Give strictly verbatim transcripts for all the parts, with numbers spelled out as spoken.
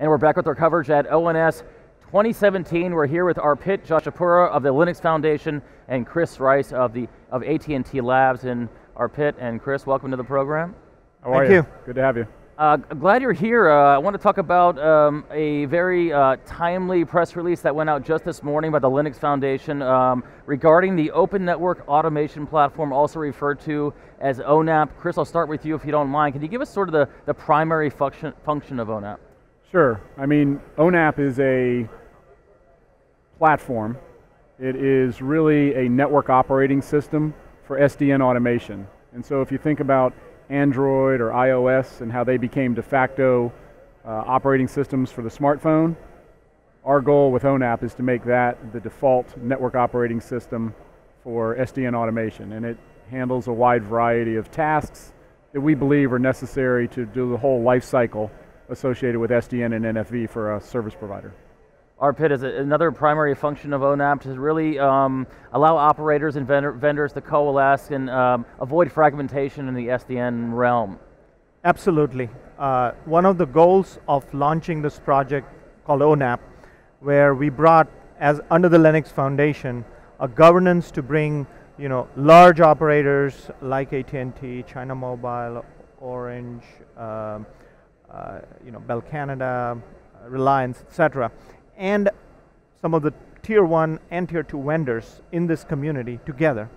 and we're back with our coverage at O N S twenty seventeen. We're here with Arpit Joshipura of the Linux Foundation and Chris Rice of the of A T and T Labs. And Arpit and Chris, welcome to the program. How are you? Thank you. Good to have you. Uh, glad you're here. Uh, I want to talk about um, a very uh, timely press release that went out just this morning by the Linux Foundation um, regarding the Open Network Automation Platform, also referred to as O N A P. Chris, I'll start with you if you don't mind. Can you give us sort of the, the primary function, function of O N A P? Sure. I mean, O N A P is a platform. It is really a network operating system for S D N automation. And so if you think about Android or iOS and how they became de facto uh, operating systems for the smartphone. Our goal with O N A P is to make that the default network operating system for S D N automation, and it handles a wide variety of tasks that we believe are necessary to do the whole life cycle associated with S D N and N F V for a service provider. Arpit, is another primary function of O N A P to really um, allow operators and vendor, vendors to coalesce and um, avoid fragmentation in the S D N realm. Absolutely. Uh, one of the goals of launching this project called O N A P, where we brought, as under the Linux Foundation, a governance to bring you know, large operators like A T and T, China Mobile, Orange, uh, uh, you know, Bell Canada, Reliance, et cetera, and some of the tier one and tier two vendors in this community together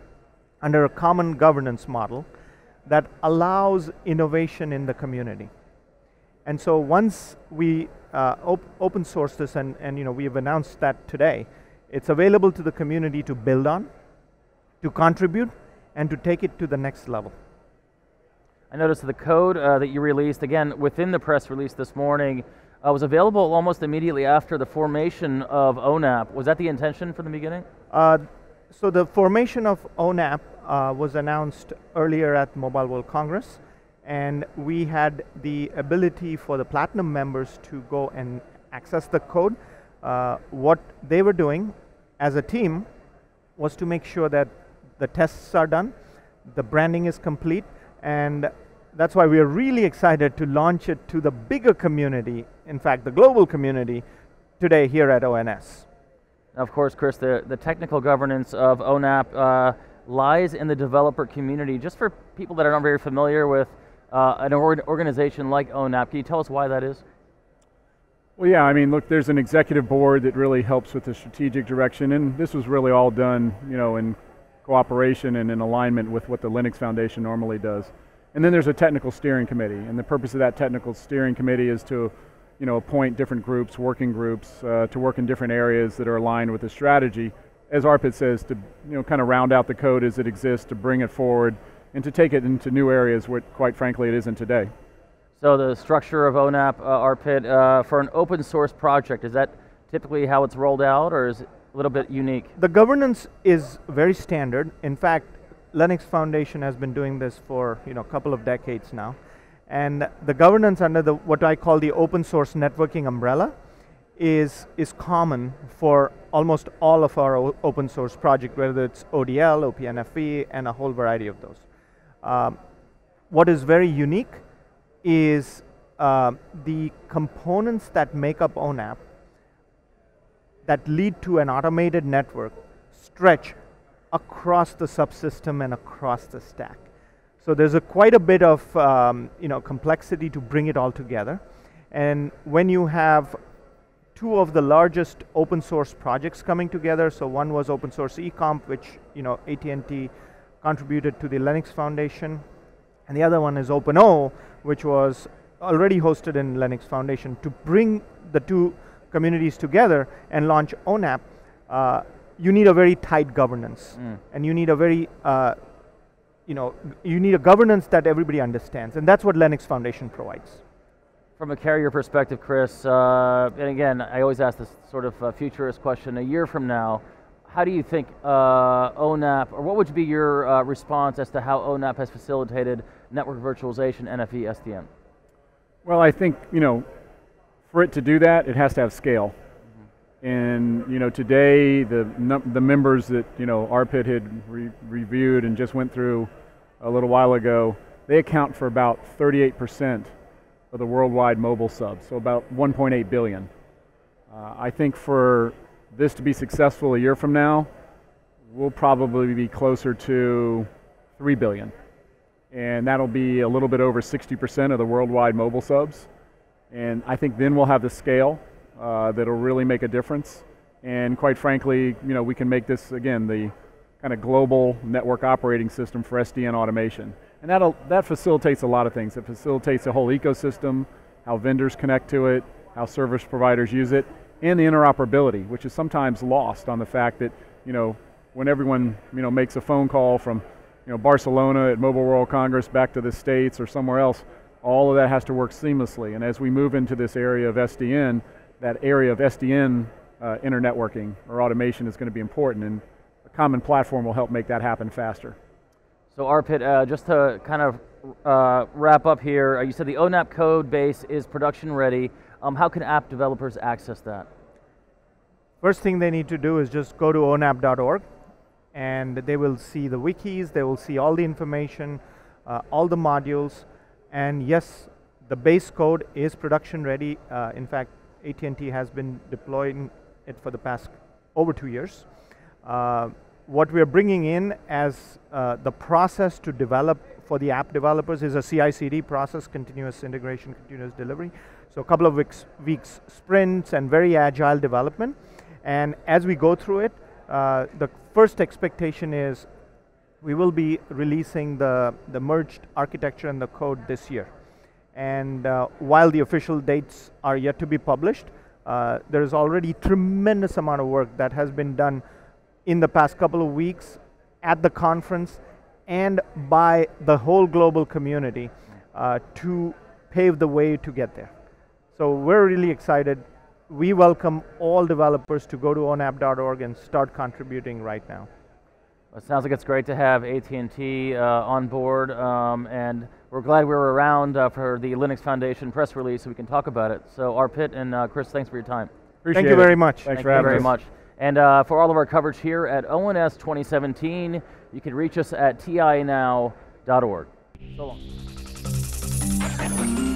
under a common governance model that allows innovation in the community. And so once we uh, op open source this, and, and you know, we have announced that today, it's available to the community to build on, to contribute, and to take it to the next level. I noticed the code uh, that you released, again, within the press release this morning, Uh, was available almost immediately after the formation of O N A P. Was that the intention from the beginning? Uh, so the formation of O N A P uh, was announced earlier at Mobile World Congress, and we had the ability for the Platinum members to go and access the code. Uh, what they were doing as a team was to make sure that the tests are done, the branding is complete, and that's why we are really excited to launch it to the bigger community, in fact, the global community, today here at O N S. Of course, Chris, the, the technical governance of O N A P uh, lies in the developer community. Just for people that are not very familiar with uh, an or organization like O N A P, can you tell us why that is? Well, yeah, I mean, look, there's an executive board that really helps with the strategic direction, and this was really all done, you know, in cooperation and in alignment with what the Linux Foundation normally does. And then there's a technical steering committee, and the purpose of that technical steering committee is to, you know, appoint different groups, working groups, uh, to work in different areas that are aligned with the strategy, as Arpit says, to, you know, kind of round out the code as it exists, to bring it forward, and to take it into new areas where, quite frankly, it isn't today. So the structure of O N A P, uh, Arpit, uh, for an open source project, is that typically how it's rolled out, or is it a little bit unique? The governance is very standard. In fact, Linux Foundation has been doing this for you know a couple of decades now, and the governance under the what I call the open source networking umbrella is is common for almost all of our open source project, whether it's O D L, O P N F V, and a whole variety of those. Um, what is very unique is uh, the components that make up O N A P that lead to an automated network stretch across the subsystem and across the stack. So there's a quite a bit of um, you know, complexity to bring it all together. And when you have two of the largest open source projects coming together, so one was open source eComp, which you know, A T and T contributed to the Linux Foundation, and the other one is OpenO, which was already hosted in Linux Foundation. To bring the two communities together and launch O N A P, uh, you need a very tight governance, mm. and you need a very, uh, you know, you need a governance that everybody understands, and that's what Linux Foundation provides. From a carrier perspective, Chris, uh, and again, I always ask this sort of uh, futurist question, a year from now, how do you think uh, O N A P, or what would be your uh, response as to how O N A P has facilitated network virtualization, N F V, S D N? Well, I think, you know, for it to do that, it has to have scale. And you know, today the the members that you know Arpit had re reviewed and just went through a little while ago, they account for about thirty-eight percent of the worldwide mobile subs, so about one point eight billion. Uh, I think for this to be successful a year from now, we'll probably be closer to three billion. And that'll be a little bit over sixty percent of the worldwide mobile subs. And I think then we'll have the scale uh, that'll really make a difference. And quite frankly, you know, we can make this, again, the kind of global network operating system for S D N automation. And that'll, that facilitates a lot of things. It facilitates the whole ecosystem, how vendors connect to it, how service providers use it, and the interoperability, which is sometimes lost on the fact that, you know, when everyone, you know, makes a phone call from, you know, Barcelona at Mobile World Congress back to the States or somewhere else, all of that has to work seamlessly. And as we move into this area of S D N, that area of S D N uh, internetworking or automation is going to be important, and a common platform will help make that happen faster. So Arpit, uh, just to kind of uh, wrap up here, uh, you said the O NAP code base is production ready. Um, how can app developers access that? First thing they need to do is just go to O NAP dot org, and they will see the wikis, they will see all the information, uh, all the modules, and yes, the base code is production ready. Uh, in fact, A T and T has been deploying it for the past over two years. Uh, What we're bringing in as uh, the process to develop for the app developers is a C I C D process, continuous integration, continuous delivery. So a couple of weeks, weeks sprints and very agile development. And as we go through it, uh, the first expectation is we will be releasing the, the merged architecture and the code this year. And uh, while the official dates are yet to be published, uh, there is already tremendous amount of work that has been done in the past couple of weeks at the conference and by the whole global community uh, to pave the way to get there. So we're really excited. We welcome all developers to go to O NAP dot org and start contributing right now. Well, it sounds like it's great to have A T and T uh, on board, um, and we're glad we were around uh, for the Linux Foundation press release so we can talk about it. So Arpit and uh, Chris, thanks for your time. Appreciate Thank you it. very much. Thanks Thank for having you very us. much. And uh, for all of our coverage here at O N S twenty seventeen, you can reach us at T I A N O W dot org. So long.